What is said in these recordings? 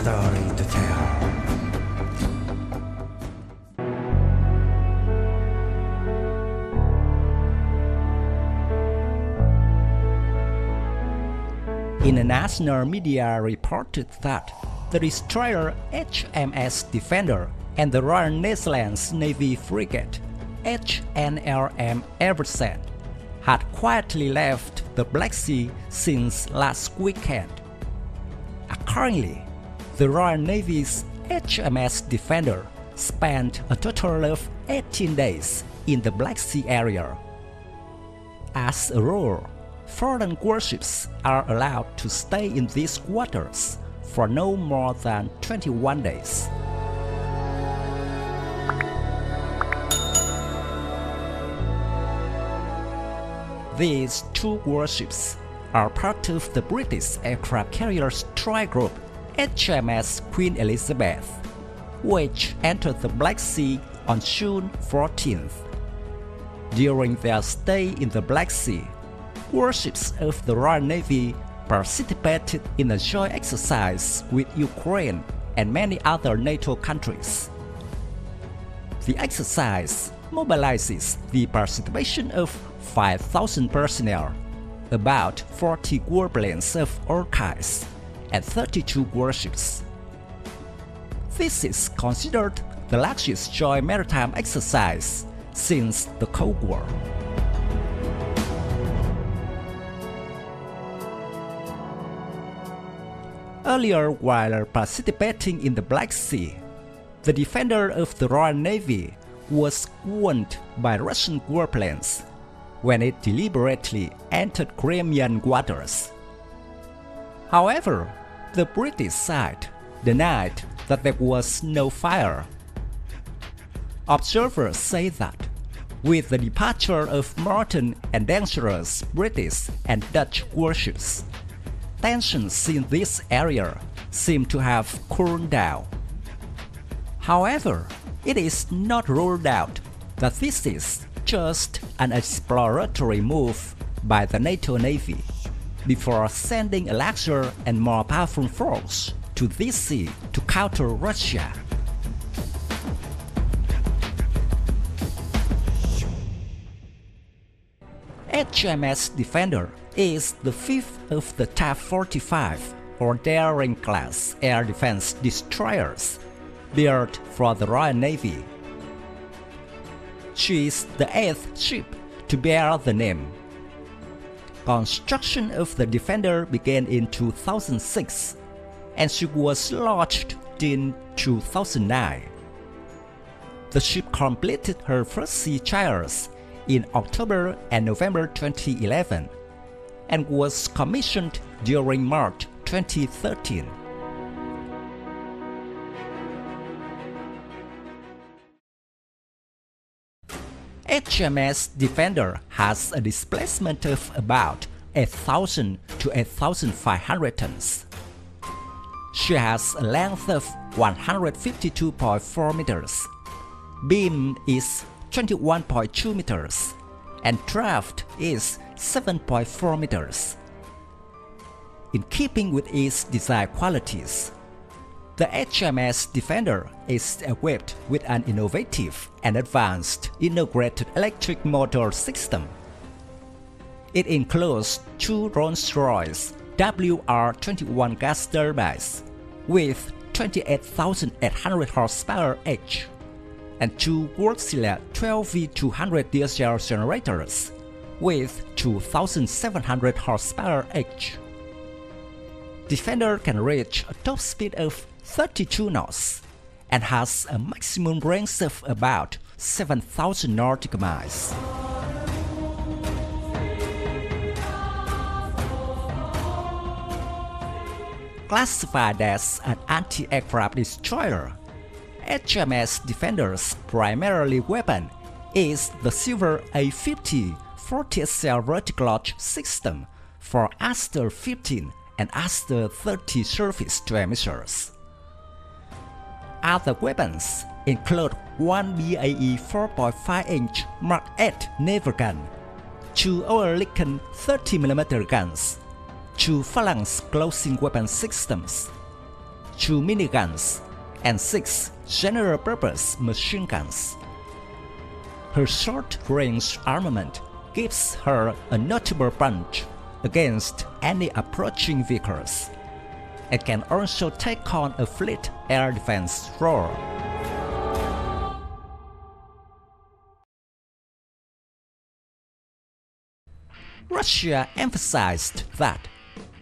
story to tell. International media reported that the destroyer HMS Defender and the Royal Netherlands Navy frigate HNLMS Evertsen had quietly left the Black Sea since last weekend. Accordingly, the Royal Navy's HMS Defender spent a total of 18 days in the Black Sea area. As a rule, foreign warships are allowed to stay in these waters for no more than 21 days. These two warships are part of the British aircraft carrier strike group HMS Queen Elizabeth, which entered the Black Sea on June 14th. During their stay in the Black Sea, warships of the Royal Navy participated in a joint exercise with Ukraine and many other NATO countries. The exercise mobilizes the participation of 5,000 personnel, about 40 warplanes of all kinds, and 32 warships. This is considered the largest joint maritime exercise since the Cold War. Earlier, while participating in the Black Sea, the Defender of the Royal Navy was warned by Russian warplanes when it deliberately entered Crimean waters. However, the British side denied that there was no fire. Observers say that, with the departure of modern and dangerous British and Dutch warships, tensions in this area seem to have cooled down. However, it is not ruled out that this is just an exploratory move by the NATO Navy before sending a larger and more powerful force to this sea to counter Russia. HMS Defender is the fifth of the Type 45 or Daring class air defense destroyers built for the Royal Navy. She is the 8th ship to bear the name. Construction of the Defender began in 2006 and she was launched in 2009. The ship completed her first sea trials in October and November 2011 and was commissioned during March 2013. HMS Defender has a displacement of about 8,000 to 8,500 tons. She has a length of 152.4 meters, beam is 21.2 meters, and draft is 7.4 meters. In keeping with its design qualities, the HMS Defender is equipped with an innovative and advanced integrated electric motor system. It includes two Rolls-Royce WR21 gas turbines with 28,800 horsepower each and two Wärtsilä 12V200 DSL generators with 2,700 horsepower each. Defender can reach a top speed of 32 knots and has a maximum range of about 7,000 nautical miles. Classified as an anti-aircraft destroyer, HMS Defender's primary weapon is the Silver A50 40SL vertical launch system for Aster 15 and Aster 30 surface-to-air missiles. Other weapons include one BAE 4.5-inch Mark 8 naval gun, two Oerlikon 30mm guns, two Phalanx closing weapon systems, 2 miniguns, and 6 general-purpose machine guns. Her short-range armament gives her a notable punch against any approaching vehicles. It can also take on a fleet air defense role. Russia emphasized that,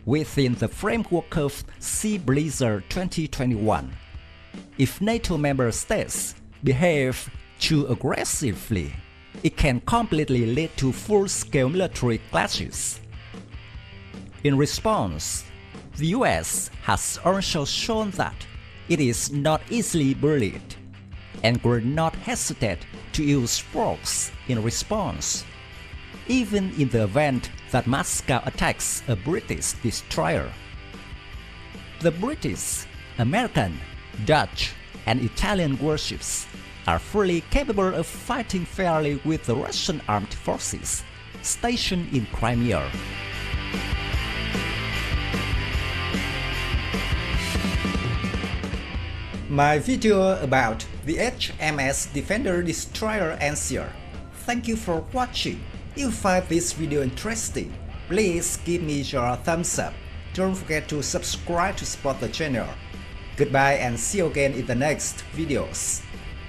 within the framework of Sea Blizzard 2021, if NATO member states behave too aggressively, it can completely lead to full-scale military clashes. In response, the US has also shown that it is not easily bullied and will not hesitate to use force in response, even in the event that Moscow attacks a British destroyer. The British, American, Dutch, and Italian warships are fully capable of fighting fairly with the Russian armed forces stationed in Crimea. My video about the HMS Defender destroyer ends here. Thank you for watching. If you find this video interesting, please give me your thumbs up. Don't forget to subscribe to support the channel. Goodbye and see you again in the next videos.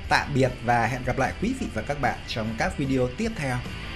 Tạm biệt và hẹn gặp lại quý vị và các bạn trong các video tiếp theo.